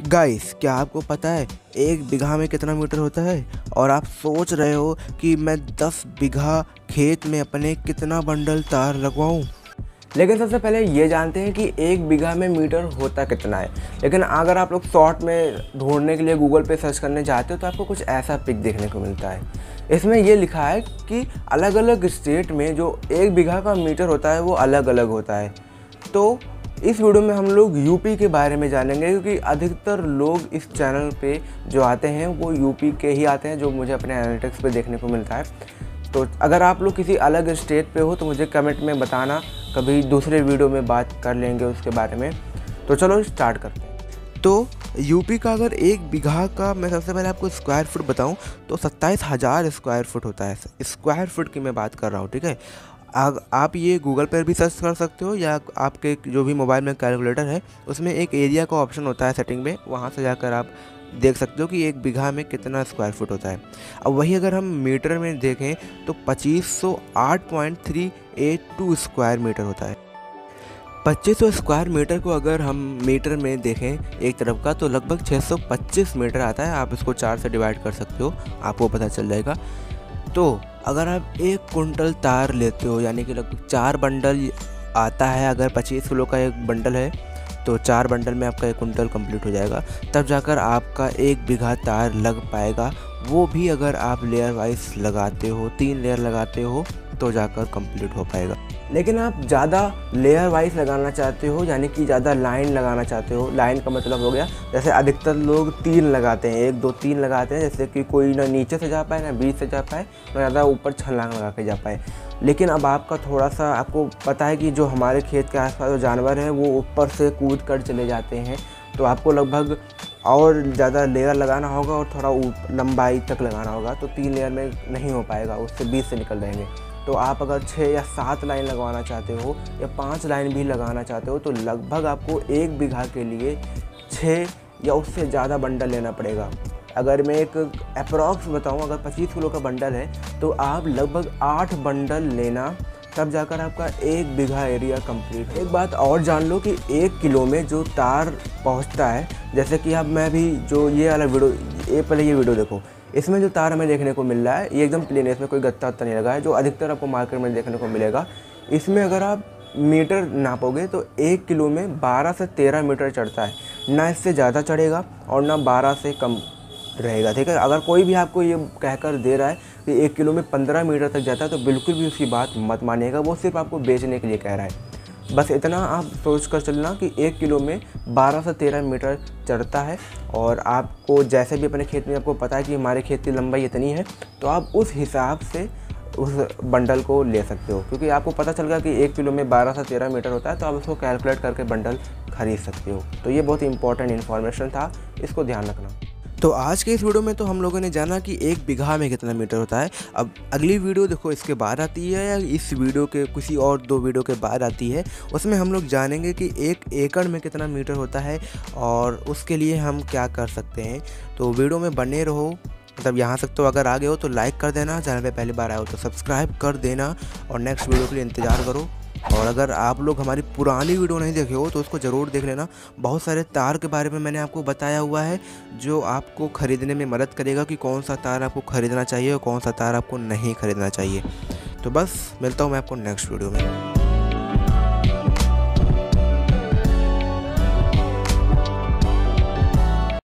Guys, क्या आपको पता है एक बीघा में कितना मीटर होता है? और आप सोच रहे हो कि मैं 10 बीघा खेत में अपने कितना बंडल तार लगवाऊं। लेकिन सबसे पहले ये जानते हैं कि एक बीघा में मीटर होता कितना है। लेकिन अगर आप लोग शॉर्ट में ढूंढने के लिए गूगल पे सर्च करने जाते हो तो आपको कुछ ऐसा पिक देखने को मिलता है। इसमें ये लिखा है कि अलग अलग स्टेट में जो एक बीघा का मीटर होता है वो अलग अलग होता है। तो इस वीडियो में हम लोग यूपी के बारे में जानेंगे, क्योंकि अधिकतर लोग इस चैनल पे जो आते हैं वो यूपी के ही आते हैं, जो मुझे अपने एनालिटिक्स पे देखने को मिलता है। तो अगर आप लोग किसी अलग स्टेट पे हो तो मुझे कमेंट में बताना, कभी दूसरे वीडियो में बात कर लेंगे उसके बारे में। तो चलो स्टार्ट करते हैं। तो यूपी का अगर एक बीघा का मैं सबसे पहले आपको स्क्वायर फुट बताऊँ तो 27,000 स्क्वायर फुट होता है। स्क्वायर फुट की मैं बात कर रहा हूँ, ठीक है। आप ये गूगल पर भी सर्च कर सकते हो, या आपके जो भी मोबाइल में कैलकुलेटर है उसमें एक एरिया का ऑप्शन होता है सेटिंग में, वहाँ से जाकर आप देख सकते हो कि एक बीघा में कितना स्क्वायर फुट होता है। अब वही अगर हम मीटर में देखें तो 2508.382 स्क्वायर मीटर होता है। 2500 स्क्वायर मीटर को अगर हम मीटर में देखें एक तरफ का तो लगभग 625 मीटर आता है। आप इसको 4 से डिवाइड कर सकते हो, आपको पता चल जाएगा। तो अगर आप एक कुंटल तार लेते हो यानी कि लगभग 4 बंडल आता है। अगर 25 किलो का एक बंडल है तो 4 बंडल में आपका एक कुंटल कंप्लीट हो जाएगा, तब जाकर आपका एक बीघा तार लग पाएगा। वो भी अगर आप लेयर वाइज लगाते हो, 3 लेयर लगाते हो तो जाकर कंप्लीट हो पाएगा। लेकिन आप ज़्यादा लेयर वाइज लगाना चाहते हो यानी कि ज़्यादा लाइन लगाना चाहते हो, लाइन का मतलब हो गया जैसे अधिकतर लोग 3 लगाते हैं, 1 2 3 लगाते हैं, जैसे कि कोई ना नीचे से जा पाए, ना बीच से जा पाए, ना ज़्यादा ऊपर छलांग लगा के जा पाए। लेकिन अब आपका थोड़ा सा आपको पता है कि जो हमारे खेत के आसपास जो जानवर हैं वो ऊपर से कूद कर चले जाते हैं, तो आपको लगभग और ज़्यादा लेयर लगाना होगा और थोड़ा लंबाई तक लगाना होगा। तो 3 लेयर में नहीं हो पाएगा, उससे बीच से निकल जाएंगे। तो आप अगर 6 या 7 लाइन लगवाना चाहते हो या 5 लाइन भी लगाना चाहते हो तो लगभग आपको एक बीघा के लिए 6 या उससे ज़्यादा बंडल लेना पड़ेगा। अगर मैं एक अप्रॉक्स बताऊं, अगर 25 किलो का बंडल है तो आप लगभग 8 बंडल लेना, तब जाकर आपका एक बीघा एरिया कंप्लीट। एक बात और जान लो कि 1 किलो में जो तार पहुंचता है, जैसे कि अब मैं भी जो ये वाला वीडियो, ये पहले ये वीडियो देखो, इसमें जो तार हमें देखने को मिल रहा है ये एकदम प्लेन है, इसमें कोई गत्ता उत्ता नहीं लगा है, जो अधिकतर आपको मार्केट में देखने को मिलेगा। इसमें अगर आप मीटर नापोगे तो 1 किलो में 12 से 13 मीटर चढ़ता है, ना इससे ज़्यादा चढ़ेगा और ना 12 से कम रहेगा, ठीक है। अगर कोई भी आपको ये कहकर दे रहा है कि 1 किलो में 15 मीटर तक जाता है तो बिल्कुल भी उसकी बात मत मानिएगा, वो सिर्फ आपको बेचने के लिए कह रहा है। बस इतना आप सोच कर चलना कि 1 किलो में 12 से 13 मीटर चढ़ता है, और आपको जैसे भी अपने खेत में आपको पता है कि हमारे खेत की लंबाई इतनी है तो आप उस हिसाब से उस बंडल को ले सकते हो, क्योंकि आपको पता चल गया कि 1 किलो में 12 से 13 मीटर होता है तो आप उसको कैलकुलेट करके बंडल खरीद सकते हो। तो ये बहुत इंपॉर्टेंट इन्फॉर्मेशन था, इसको ध्यान रखना। तो आज के इस वीडियो में तो हम लोगों ने जाना कि एक बीघा में कितना मीटर होता है। अब अगली वीडियो देखो इसके बाद आती है या इस वीडियो के किसी और 2 वीडियो के बाद आती है, उसमें हम लोग जानेंगे कि 1 एकड़ में कितना मीटर होता है और उसके लिए हम क्या कर सकते हैं। तो वीडियो में बने रहो, मतलब यहाँ तक तो अगर आ गए हो तो लाइक कर देना, चैनल पर पहली बार आए हो तो सब्सक्राइब कर देना और नेक्स्ट वीडियो के लिए इंतज़ार करो। और अगर आप लोग हमारी पुरानी वीडियो नहीं देखे हो तो उसको ज़रूर देख लेना, बहुत सारे तार के बारे में मैंने आपको बताया हुआ है जो आपको ख़रीदने में मदद करेगा कि कौन सा तार आपको ख़रीदना चाहिए और कौन सा तार आपको नहीं ख़रीदना चाहिए। तो बस मिलता हूँ मैं आपको नेक्स्ट वीडियो में।